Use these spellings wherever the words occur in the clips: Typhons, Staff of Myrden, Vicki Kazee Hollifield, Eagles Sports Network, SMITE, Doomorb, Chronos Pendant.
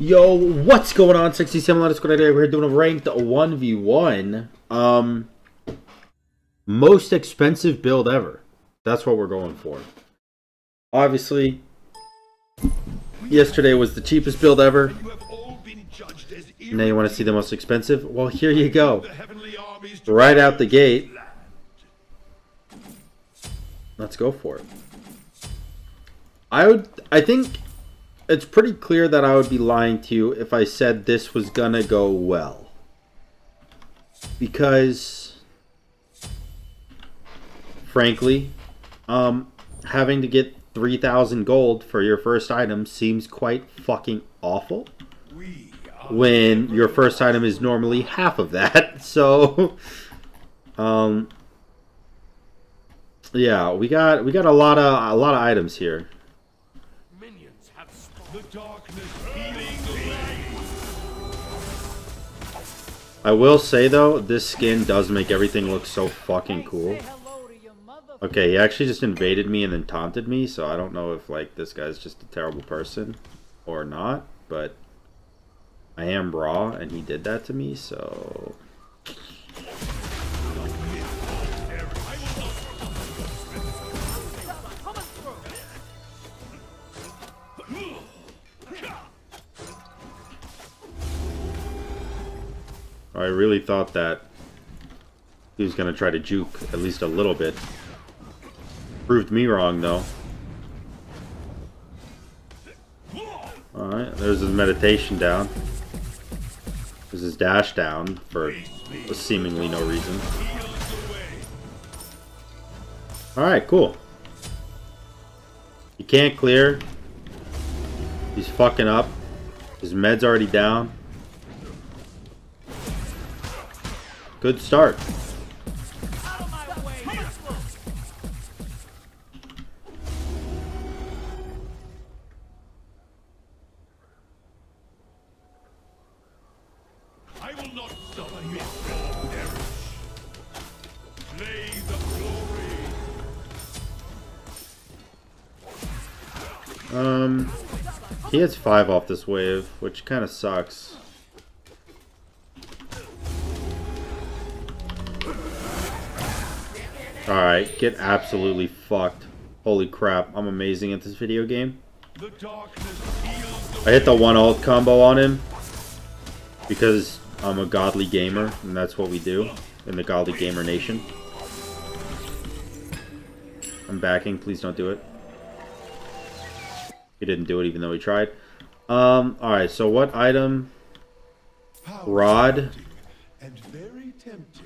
Yo, what's going on? 67 Let us go today. We're doing a ranked 1v1. Most expensive build ever. That's what we're going for. Obviously, yesterday was the cheapest build ever. Now you want to see the most expensive? Well, here you go. Right out the gate. Let's go for it. I think it's pretty clear that I would be lying to you if I said this was gonna go well. Because, frankly, having to get 3,000 gold for your first item seems quite fucking awful. When your first item is normally half of that. So, yeah, we got a lot of items here. The darkness healing the way. I will say though, this skin does make everything look so fucking cool. Okay, he actually just invaded me and then taunted me, so I don't know if like this guy's just a terrible person or not, but I am raw and he did that to me, so I really thought that he was going to try to juke at least a little bit. Proved me wrong, though. Alright, there's his meditation down. There's his dash down for seemingly no reason. Alright, cool. He can't clear. He's fucking up. His med's already down. Good start. I will not suffer your error. Play the glory. He has 5 off this wave, which kind of sucks. Alright, get absolutely fucked. Holy crap, I'm amazing at this video game. I hit the 1 ult combo on him because I'm a godly gamer, and that's what we do in the godly gamer nation. I'm backing, please don't do it. He didn't do it even though he tried. Alright, so what item? Rod. And very tempting.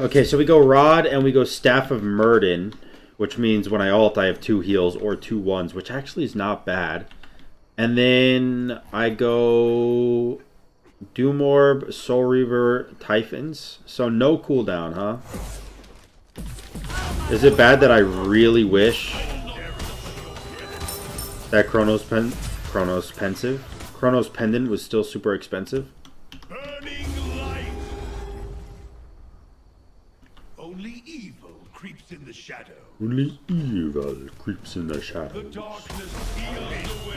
Okay, so we go Rod and we go Staff of Myrden, which means when I ult, I have 2 heals or 2 1s, which actually is not bad. And then I go Doomorb, Soul Reaver, Typhons. So no cooldown, huh? Is it bad that I really wish that Chronos Pendant was still super expensive? Shadow. Only evil creeps in the shadows. The darkness steals away.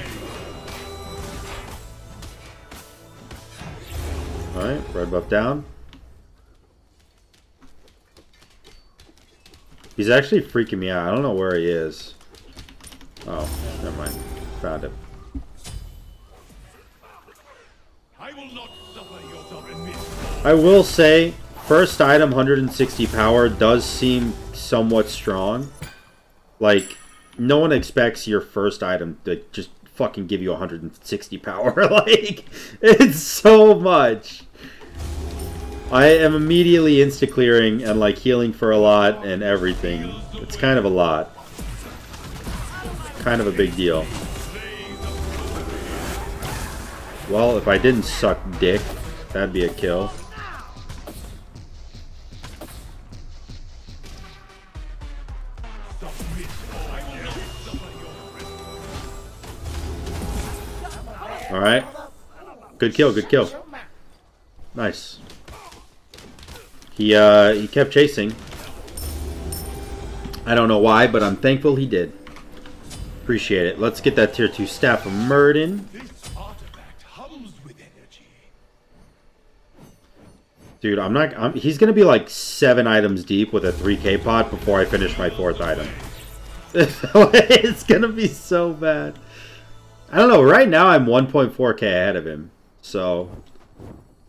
Alright, red buff down. He's actually freaking me out. I don't know where he is. Oh, never mind. Found him. I will not suffer your sovereign miss. I will say, first item 160 power does seem somewhat strong. Like, no one expects your first item to just fucking give you 160 power. Like, it's so much. I am immediately insta clearing and like healing for a lot and everything. It's kind of a lot. Kind of a big deal. Well, if I didn't suck dick, that'd be a kill. Alright. Good kill, good kill. Nice. He kept chasing. I don't know why, but I'm thankful he did. Appreciate it. Let's get that tier 2 Staff of Myrden. Dude, he's gonna be like 7 items deep with a 3K pot before I finish my 4th item. It's gonna be so bad. I don't know, right now I'm 1.4K ahead of him. So,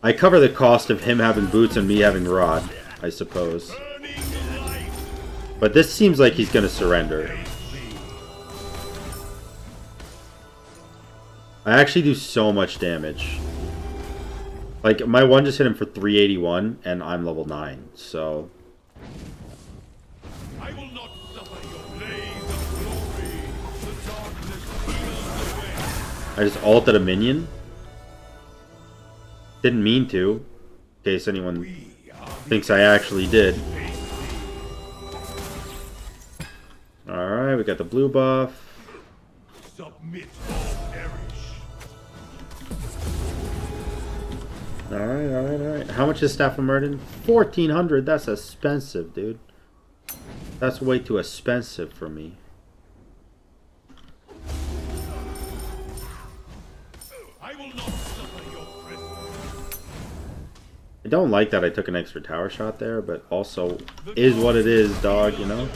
I cover the cost of him having boots and me having rod, I suppose. But this seems like he's gonna surrender. I actually do so much damage. Like, my one just hit him for 381, and I'm level 9, so... I will not suffer your blaze of glory. The darkness steals away. I just ulted a minion? Didn't mean to, in case anyone thinks I actually did. Alright, we got the blue buff. Submit. Alright, alright, alright. How much is Staff of Murden? 1400? That's expensive, dude. That's way too expensive for me. I will not suffer your presence. I don't like that I took an extra tower shot there, but also is what it is, dog, you know?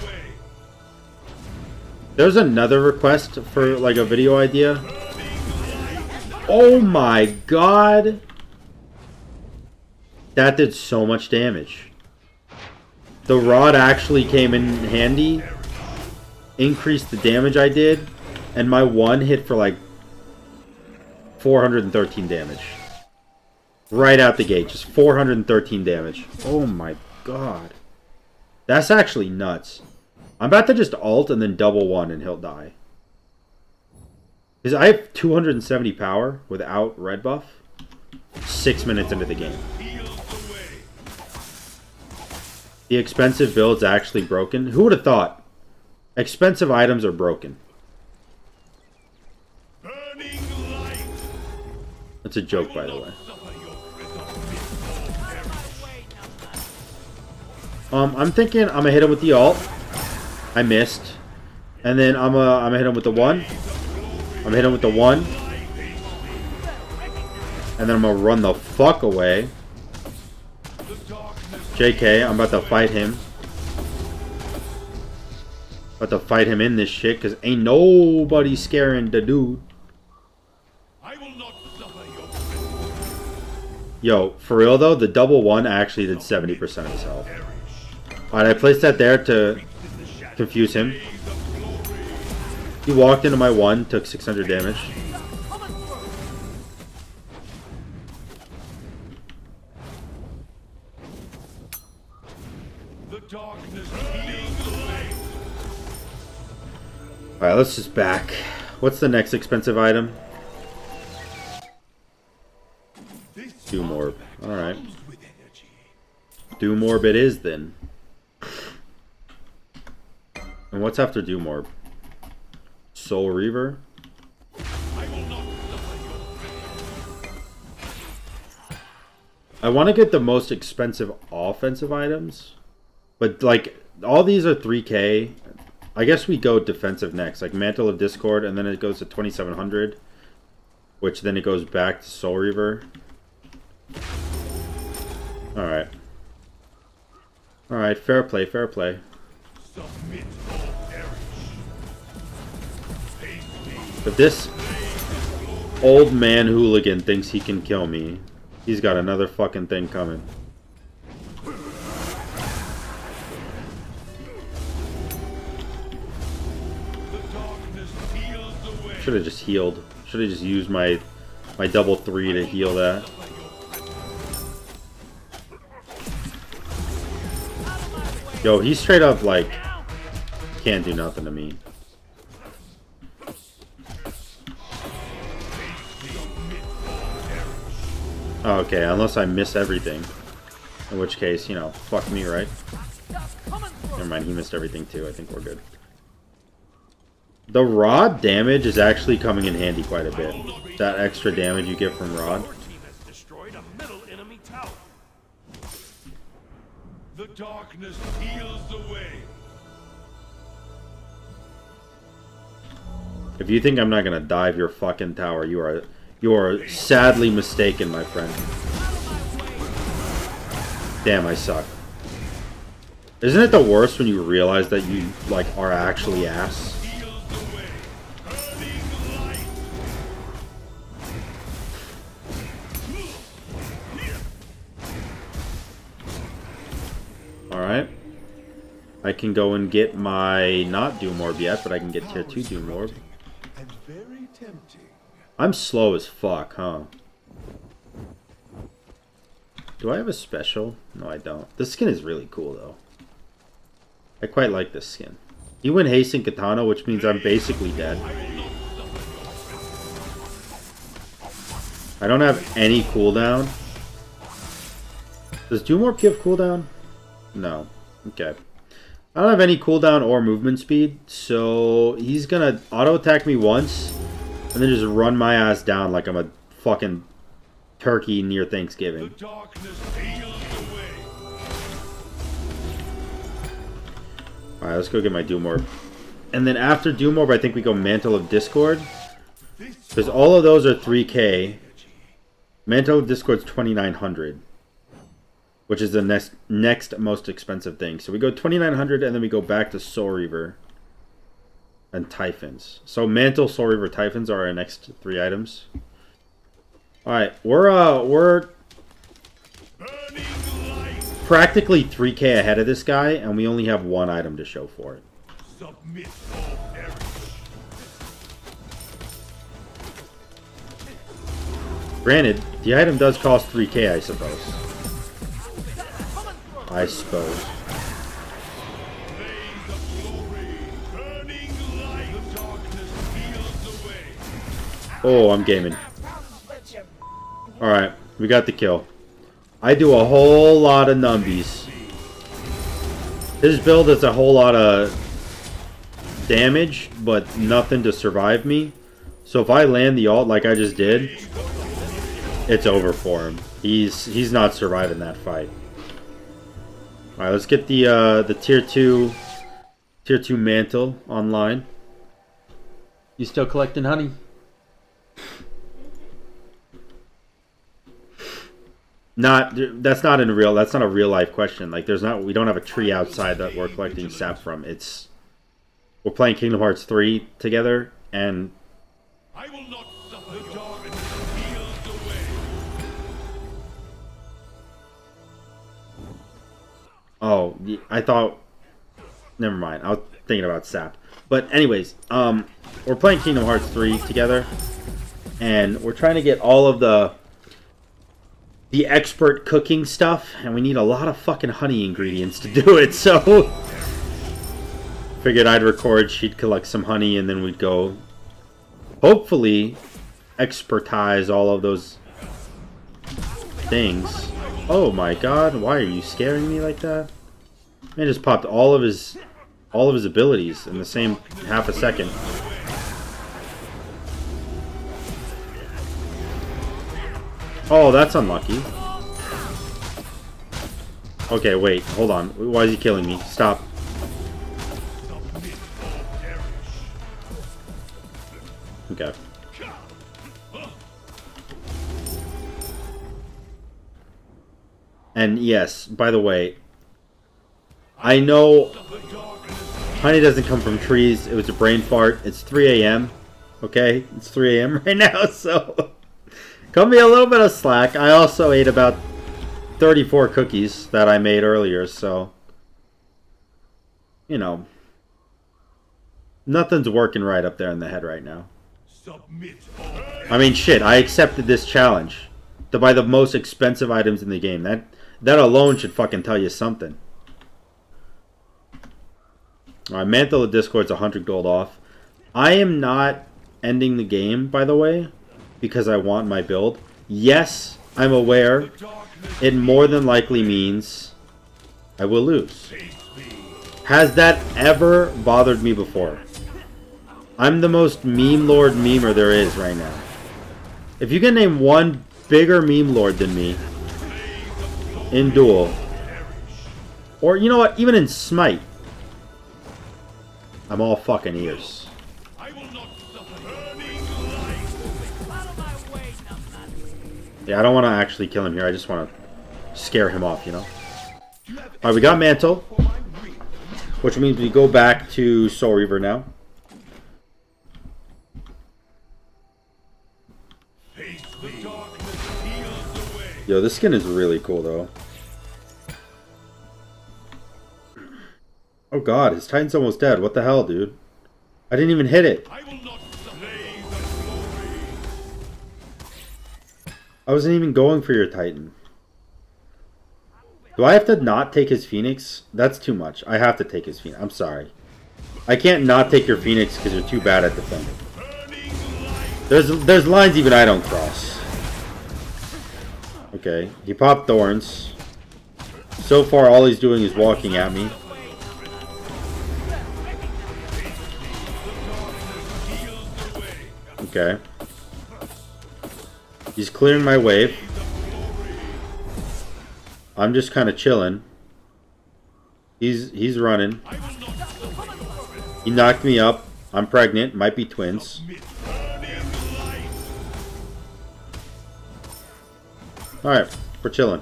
There's another request for, like, a video idea. Oh my god! That did so much damage. The rod actually came in handy, increased the damage I did, and my one hit for like 413 damage. Right out the gate, just 413 damage. Oh my god. That's actually nuts. I'm about to just ult and then double one and he'll die. Because I have 270 power without red buff, 6 minutes into the game. The expensive build's actually broken. Who would have thought? Expensive items are broken. That's a joke, by the way. I'm thinking I'm gonna hit him with the ult. I missed, and then I'm gonna hit him with the one. I'm hitting him with the one, and then I'm gonna run the fuck away. JK, I'm about to fight him. About to fight him in this shit, because ain't nobody scaring the dude. Yo, for real though, the double one actually did 70% of his health. Alright, I placed that there to confuse him. He walked into my one, took 600 damage. Alright, let's just back. What's the next expensive item? Doomorb. Alright. Doomorb it is then. And what's after Doomorb? Soul Reaver? I want to get the most expensive offensive items. But, like, all these are 3K. I guess we go defensive next, like Mantle of Discord, and then it goes to 2700, which then it goes back to Soul Reaver. Alright. Alright, fair play, fair play. But this old man hooligan thinks he can kill me. He's got another fucking thing coming. Should have just healed. Should have just used my double three to heal that. Yo, he straight up like can't do nothing to me. Oh, okay, unless I miss everything, in which case, you know, fuck me, right? Never mind, he missed everything too. I think we're good. The rod damage is actually coming in handy quite a bit. That extra damage you get from rod. The darkness heals away. If you think I'm not gonna dive your fucking tower, you are sadly mistaken, my friend. Damn, I suck. Isn't it the worst when you realize that you, like, are actually ass? Alright. I can go and get my not Doom Orb yet, but I can get tier 2 Doom Orb. I'm slow as fuck, huh? Do I have a special? No, I don't. This skin is really cool, though. I quite like this skin. You win Haste and Katana, which means I'm basically dead. I don't have any cooldown. Does Doom Orb give cooldown? No. Okay. I don't have any cooldown or movement speed, so he's gonna auto-attack me once, and then just run my ass down like I'm a fucking turkey near Thanksgiving. Alright, let's go get my Doom Orb. And then after Doom Orb, I think we go Mantle of Discord. Because all of those are 3k. Mantle of Discord's 2,900. Which is the next most expensive thing. So we go 2,900 and then we go back to Soul Reaver. And Typhons. So Mantle, Soul Reaver, Typhons are our next three items. Alright, we're practically 3k ahead of this guy, and we only have one item to show for it. Granted, the item does cost 3k, I suppose. I suppose. Oh, I'm gaming. Alright, we got the kill. I do a whole lot of numbies. His build is a whole lot of damage, but nothing to survive me. So if I land the ult like I just did, it's over for him. He's not surviving that fight. Alright, let's get the tier 2 mantle online. You still collecting honey? That's not a real life question. Like, we don't have a tree outside that we're collecting sap from. We're playing Kingdom Hearts 3 together, and I will not suffer the dark and fields away. Oh, I thought. Never mind. I was thinking about sap. But anyways, we're playing Kingdom Hearts 3 together, and we're trying to get all of the expert cooking stuff, and we need a lot of fucking honey ingredients to do it, so figured I'd record, she'd collect some honey, and then we'd go hopefully expertise all of those things. Oh my god, why are you scaring me like that? Man just popped all of his abilities in the same half a second. Oh, that's unlucky. Okay, wait, hold on. Why is he killing me? Stop. Okay. And yes, by the way, I know honey doesn't come from trees. It was a brain fart. It's 3 a.m. Okay? It's 3 a.m. right now, so... Cut me a little bit of slack. I also ate about 34 cookies that I made earlier, so... You know... Nothing's working right up there in the head right now. I mean, shit, I accepted this challenge. To buy the most expensive items in the game. That alone should fucking tell you something. Alright, Mantle of Discord's 100 gold off. I am not ending the game, by the way, because I want my build. Yes, I'm aware it more than likely means I will lose. Has that ever bothered me before? I'm the most meme lord memer there is right now. If you can name one bigger meme lord than me in Duel, or you know what, even in Smite, I'm all fucking ears. Yeah, I don't want to actually kill him here. I just want to scare him off, you know? Alright, we got Mantle, which means we go back to Soul Reaver now. Yo, this skin is really cool though. Oh god, his Titan's almost dead. What the hell, dude? I didn't even hit it. I wasn't even going for your Titan. Do I have to not take his Phoenix? That's too much. I have to take his Phoenix. I'm sorry. I can't not take your Phoenix because you're too bad at defending. There's lines even I don't cross. Okay, he popped Thorns. So far, all he's doing is walking at me. Okay. He's clearing my wave. I'm just kind of chilling. He's running. He knocked me up. I'm pregnant. Might be twins. Alright, we're chilling.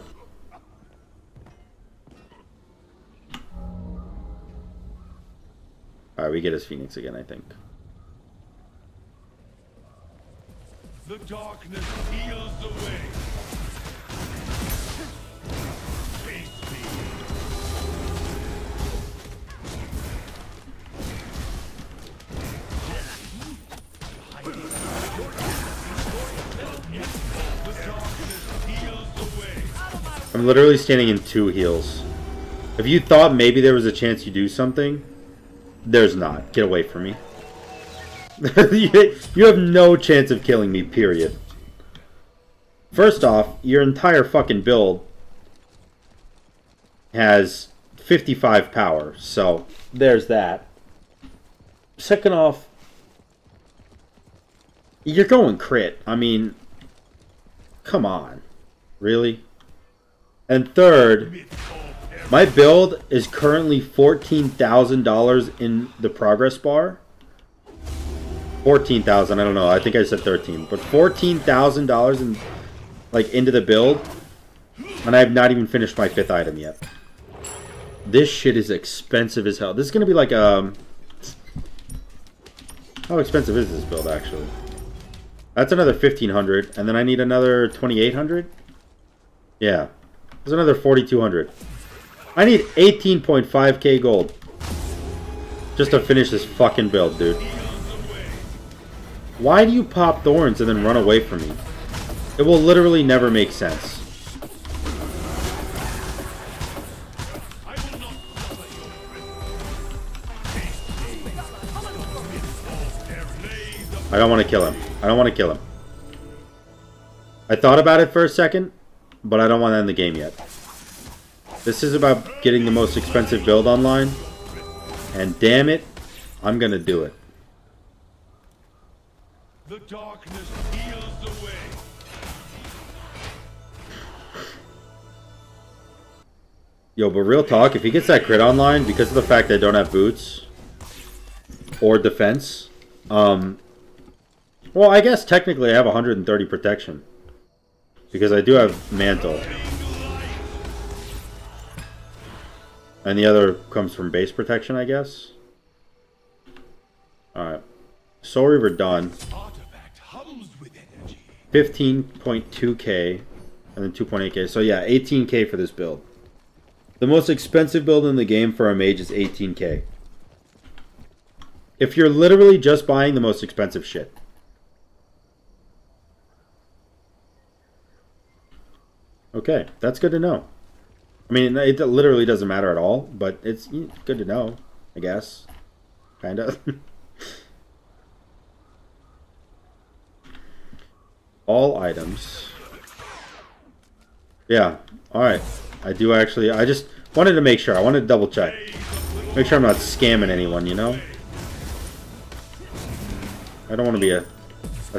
Alright, we get his Phoenix again, I think. The darkness heals the way. Face me. I'm literally standing in two heals. If you thought maybe there was a chance you do something, there's not. Get away from me. You have no chance of killing me, period. First off, your entire fucking build has 55 power, so there's that. Second off, you're going crit. I mean, come on. Really? And third, my build is currently $14,000 in the progress bar. 14,000, I don't know, I think I said 13, but $14,000 in, like, into the build, and I have not even finished my 5th item yet. This shit is expensive as hell. This is gonna be like, how expensive is this build, actually? That's another 1,500, and then I need another 2,800? Yeah. There's another 4,200. I need 18.5k gold just to finish this fucking build, dude. Why do you pop Thorns and then run away from me? It will literally never make sense. I don't want to kill him. I don't want to kill him. I thought about it for a second, but I don't want to end the game yet. This is about getting the most expensive build online, and damn it, I'm going to do it. The darkness heals the way. Yo, but real talk, if he gets that crit online, because of the fact that I don't have boots or defense, well, I guess technically I have 130 protection because I do have Mantle, and the other comes from base protection, I guess. All right, Soul Reaver done. 15.2k and then 2.8k, so yeah, 18k for this build. The most expensive build in the game for a mage is 18k. If you're literally just buying the most expensive shit. Okay, that's good to know. I mean, it literally doesn't matter at all, but it's good to know, I guess. Kinda. All items. Yeah, alright. I do actually, I just wanted to make sure. I wanted to double check. Make sure I'm not scamming anyone, you know? I don't want to be a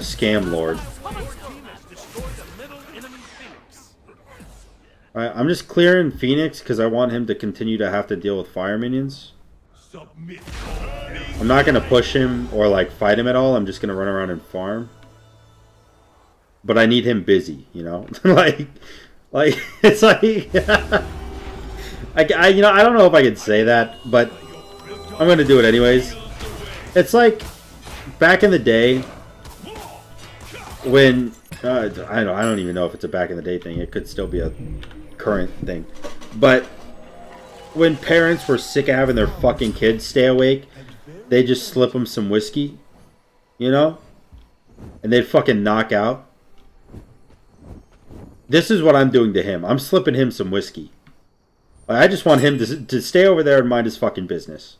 scam lord. Alright, I'm just clearing Phoenix because I want him to continue to have to deal with fire minions. I'm not going to push him or like fight him at all. I'm just going to run around and farm. But I need him busy, you know? Like, it's like, I don't know if I could say that, but I'm gonna do it anyways. It's like back in the day when I don't even know if it's a back in the day thing. It could still be a current thing, but when parents were sick of having their fucking kids stay awake, they just slip them some whiskey, you know, and they'd fucking knock out. This is what I'm doing to him. I'm slipping him some whiskey. I just want him to stay over there and mind his fucking business.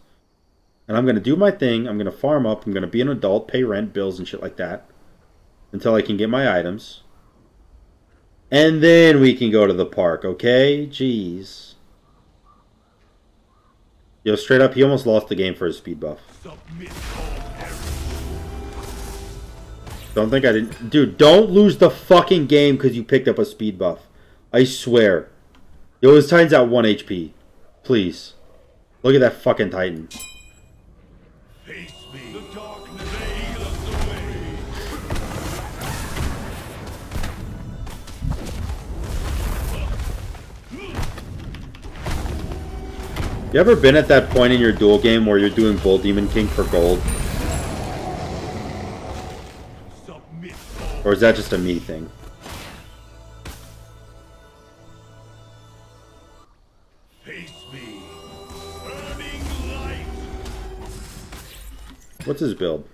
And I'm going to do my thing. I'm going to farm up. I'm going to be an adult, pay rent, bills, and shit like that until I can get my items. And then we can go to the park, okay? Jeez. Yo, straight up, he almost lost the game for his speed buff. Don't think I didn't... Dude, don't lose the fucking game because you picked up a speed buff. I swear. Yo, his Titan's at 1 HP. Please. Look at that fucking Titan. Face me. The darkness veils the way. You ever been at that point in your duel game where you're doing Bull Demon King for gold? Or is that just a me thing? What's his build?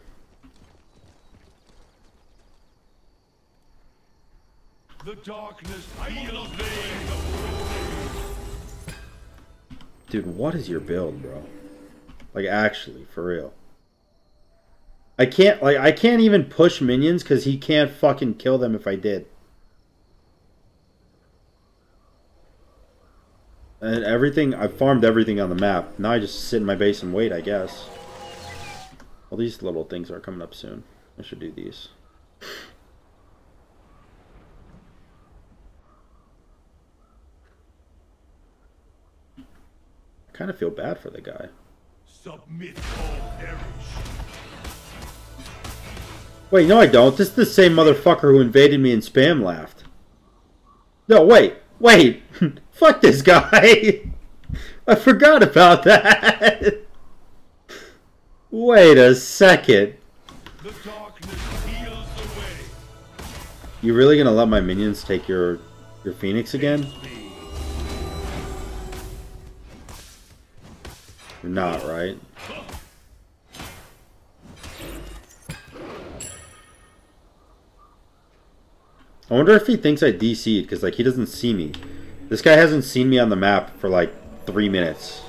The darkness. Dude, what is your build, bro? Like, actually, for real. I can't even push minions because he can't fucking kill them if I did. And everything, I farmed everything on the map. Now I just sit in my base and wait, I guess. Well, these little things are coming up soon. I should do these. I kind of feel bad for the guy. Submit all errors. Wait, no I don't. This is the same motherfucker who invaded me and spam laughed. No, wait. Fuck this guy. I forgot about that. Wait a second. The darkness heals the way. You really gonna let my minions take your Phoenix again? You're not, right? I wonder if he thinks I DC'd, because, like, he doesn't see me. This guy hasn't seen me on the map for, like, 3 minutes.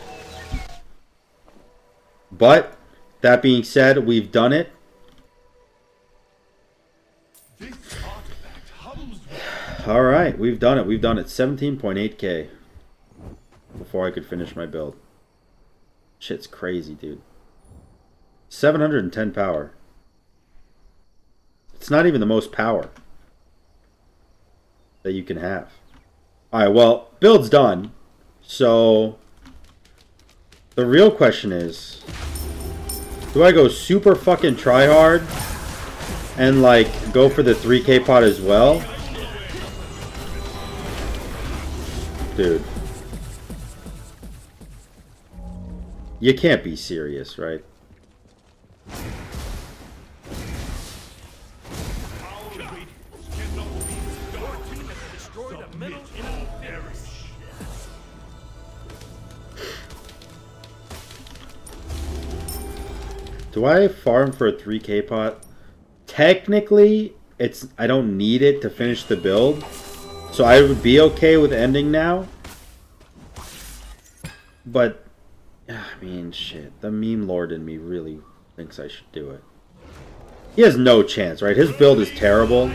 But, that being said, we've done it. Alright, we've done it. We've done it. 17.8k. Before I could finish my build. Shit's crazy, dude. 710 power. It's not even the most power that you can have. Alright, well, build's done. So the real question is, do I go super fucking tryhard and like go for the 3k pot as well? Dude. You can't be serious, right? Do I farm for a 3k pot? Technically, it's I don't need it to finish the build. So I would be okay with ending now. But, I mean, shit. The meme lord in me really thinks I should do it. He has no chance, right? His build is terrible.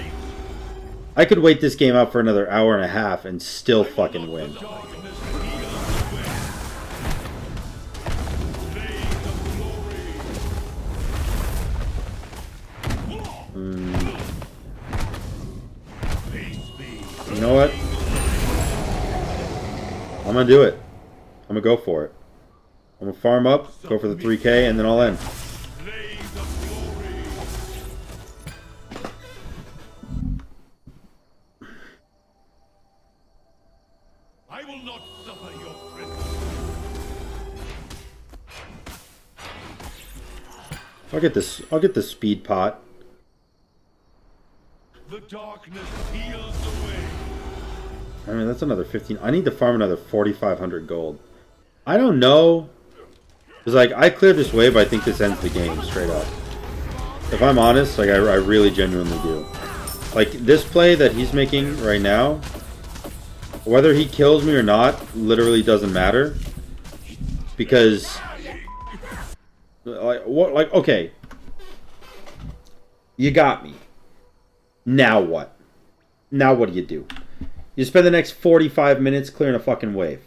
I could wait this game out for another hour and a half and still fucking win. You know what? I'm gonna do it. I'm gonna go for it. I'm gonna farm up, go for the 3k, and then I'll end. I will not suffer your presence. I'll get this. I'll get the speed pot. The darkness peels away. I mean, that's another 15. I need to farm another 4,500 gold. I don't know. It's like, I cleared this wave, but I think this ends the game, straight up. If I'm honest, like, I really genuinely do. Like, this play that he's making right now, whether he kills me or not, literally doesn't matter. Because, like, what, like, okay. You got me. Now what? Now what do? You spend the next 45 minutes clearing a fucking wave.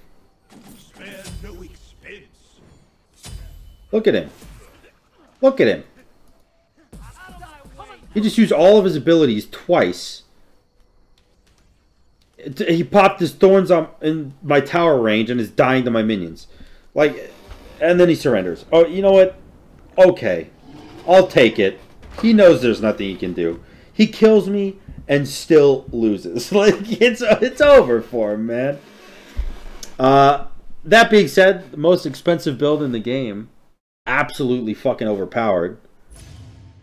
Look at him. Look at him. He just used all of his abilities twice. He popped his thorns on in my tower range and is dying to my minions. Like, and then he surrenders. Oh, you know what? Okay. I'll take it. He knows there's nothing he can do. He kills me and still loses. Like, it's over for him, man. That being said, the most expensive build in the game. Absolutely fucking overpowered.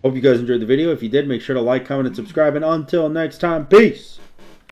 Hope you guys enjoyed the video. If you did, make sure to like, comment, and subscribe. And until next time, peace!